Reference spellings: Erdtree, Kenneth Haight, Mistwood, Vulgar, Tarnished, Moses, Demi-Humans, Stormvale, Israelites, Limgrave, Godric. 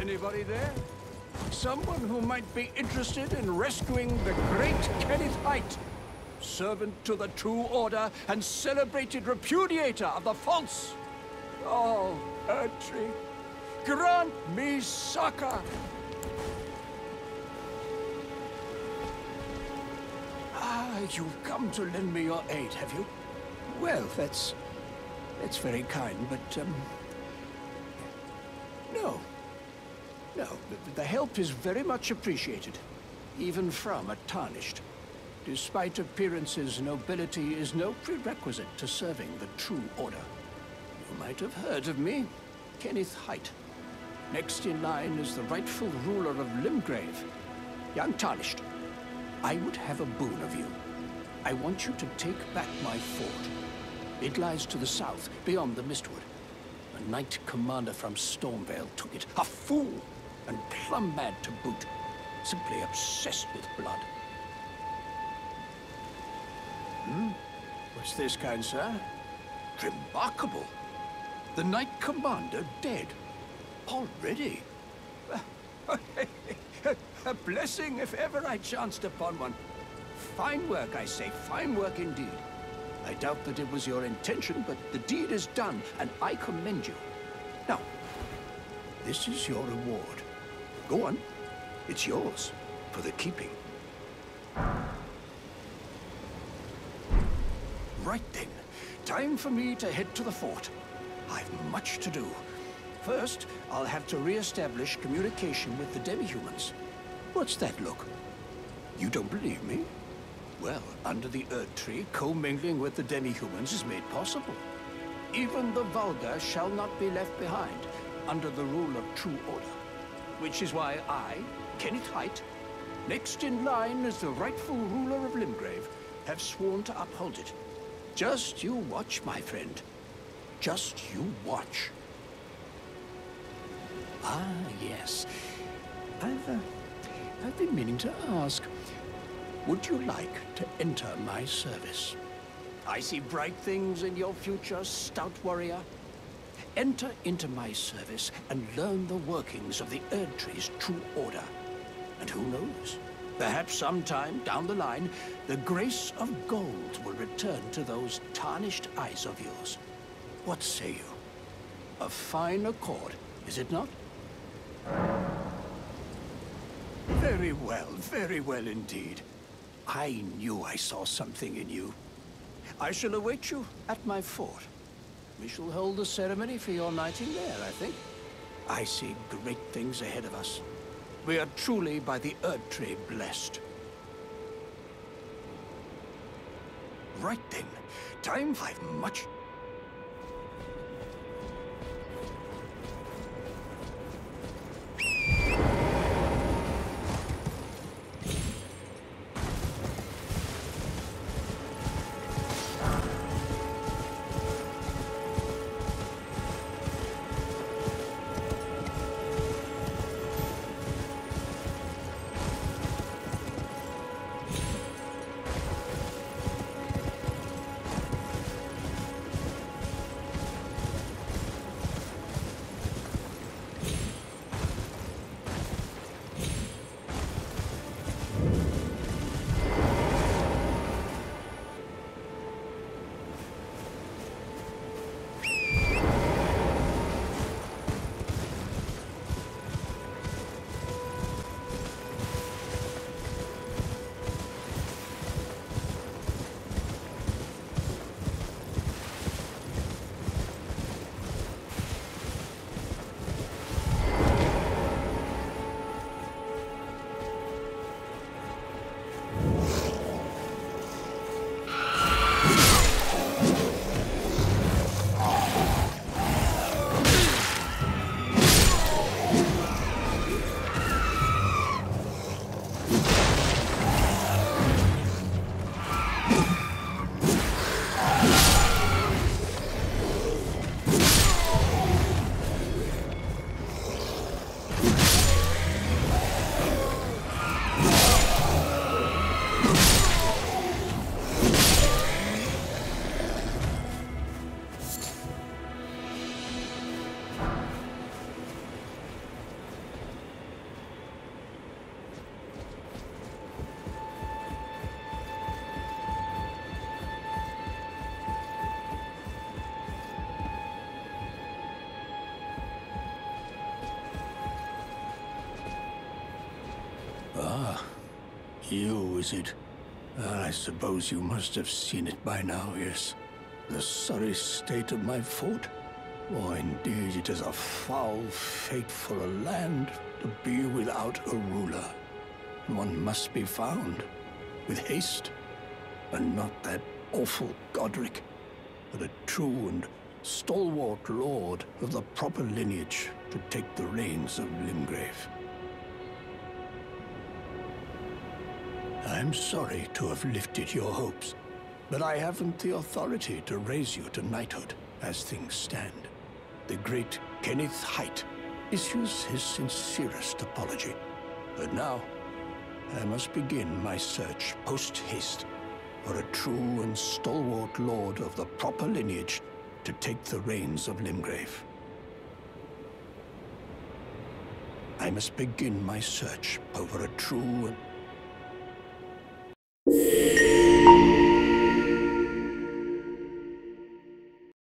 Anybody there? Someone who might be interested in rescuing the great Kenneth Haight, servant to the true order and celebrated repudiator of the false. Oh, Erdtree, grant me succor. Ah, you've come to lend me your aid, have you? Well, that's very kind, but no, the help is very much appreciated, even from a Tarnished. Despite appearances, nobility is no prerequisite to serving the true order. You might have heard of me, Kenneth Haight. Next in line is the rightful ruler of Limgrave, young Tarnished. I would have a boon of you. I want you to take back my fort. It lies to the south, beyond the Mistwood. A knight commander from Stormvale took it, a fool, and plumb mad to boot, simply obsessed with blood. What's this, kind sir? Remarkable. The knight commander dead. Already? A blessing if ever I chanced upon one. Fine work, I say, fine work indeed. I doubt that it was your intention, but the deed is done, and I commend you. Now, this is your reward. Go on. It's yours for the keeping. Right then. Time for me to head to the fort. I've much to do. First, I'll have to re-establish communication with the Demi-Humans. What's that look? You don't believe me? Well, under the Erdtree, co-mingling with the Demi-Humans is made possible. Even the Vulgar shall not be left behind under the rule of true order. Which is why I, Kenneth Haight, next in line as the rightful ruler of Limgrave, have sworn to uphold it. Just you watch, my friend. Just you watch. Ah, yes. I've been meaning to ask. Would you like to enter my service? I see bright things in your future, stout warrior. Enter into my service and learn the workings of the Erdtree's true order. And who knows? Perhaps sometime down the line, the grace of gold will return to those tarnished eyes of yours. What say you? A fine accord, is it not? Very well indeed. I knew I saw something in you. I shall await you at my fort. We shall hold the ceremony for your knighting there, I think. I see great things ahead of us. We are truly by the Erdtree blessed. Right then, time for much... Ah, you, is it? I suppose you must have seen it by now, yes. The sorry state of my fort? Oh, indeed, it is a foul fate for a land to be without a ruler. One must be found, with haste, and not that awful Godric, but a true and stalwart lord of the proper lineage to take the reins of Limgrave. I'm sorry to have lifted your hopes, but I haven't the authority to raise you to knighthood as things stand. The great Kenneth Haight issues his sincerest apology, but now I must begin my search post-haste for a true and stalwart lord of the proper lineage to take the reins of Limgrave. I must begin my search over a true and